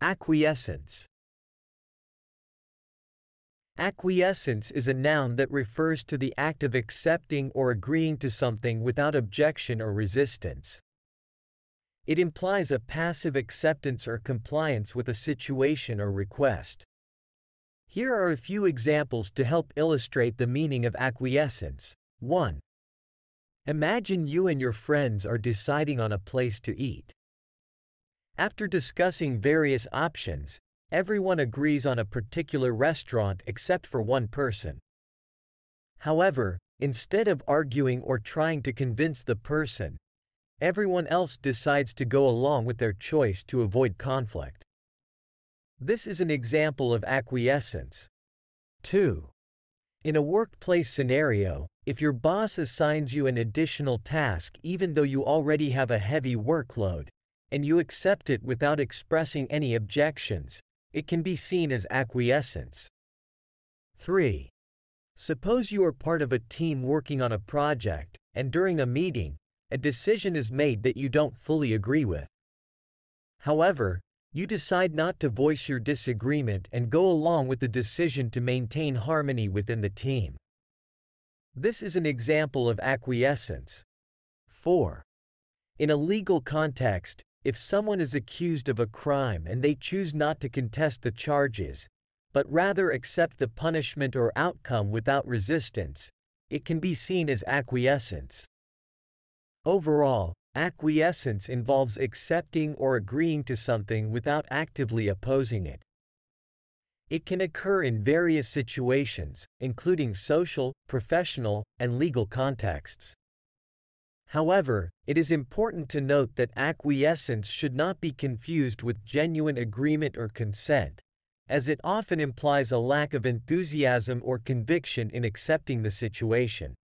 Acquiescence. Acquiescence is a noun that refers to the act of accepting or agreeing to something without objection or resistance. It implies a passive acceptance or compliance with a situation or request. Here are a few examples to help illustrate the meaning of acquiescence. 1. Imagine you and your friends are deciding on a place to eat. After discussing various options, everyone agrees on a particular restaurant except for one person. However, instead of arguing or trying to convince the person, everyone else decides to go along with their choice to avoid conflict. This is an example of acquiescence. 2. In a workplace scenario, if your boss assigns you an additional task even though you already have a heavy workload, and you accept it without expressing any objections, it can be seen as acquiescence. 3. Suppose you are part of a team working on a project, and during a meeting, a decision is made that you don't fully agree with. However, you decide not to voice your disagreement and go along with the decision to maintain harmony within the team. This is an example of acquiescence. 4. In a legal context, if someone is accused of a crime and they choose not to contest the charges, but rather accept the punishment or outcome without resistance, it can be seen as acquiescence. Overall, acquiescence involves accepting or agreeing to something without actively opposing it. It can occur in various situations, including social, professional, and legal contexts. However, it is important to note that acquiescence should not be confused with genuine agreement or consent, as it often implies a lack of enthusiasm or conviction in accepting the situation.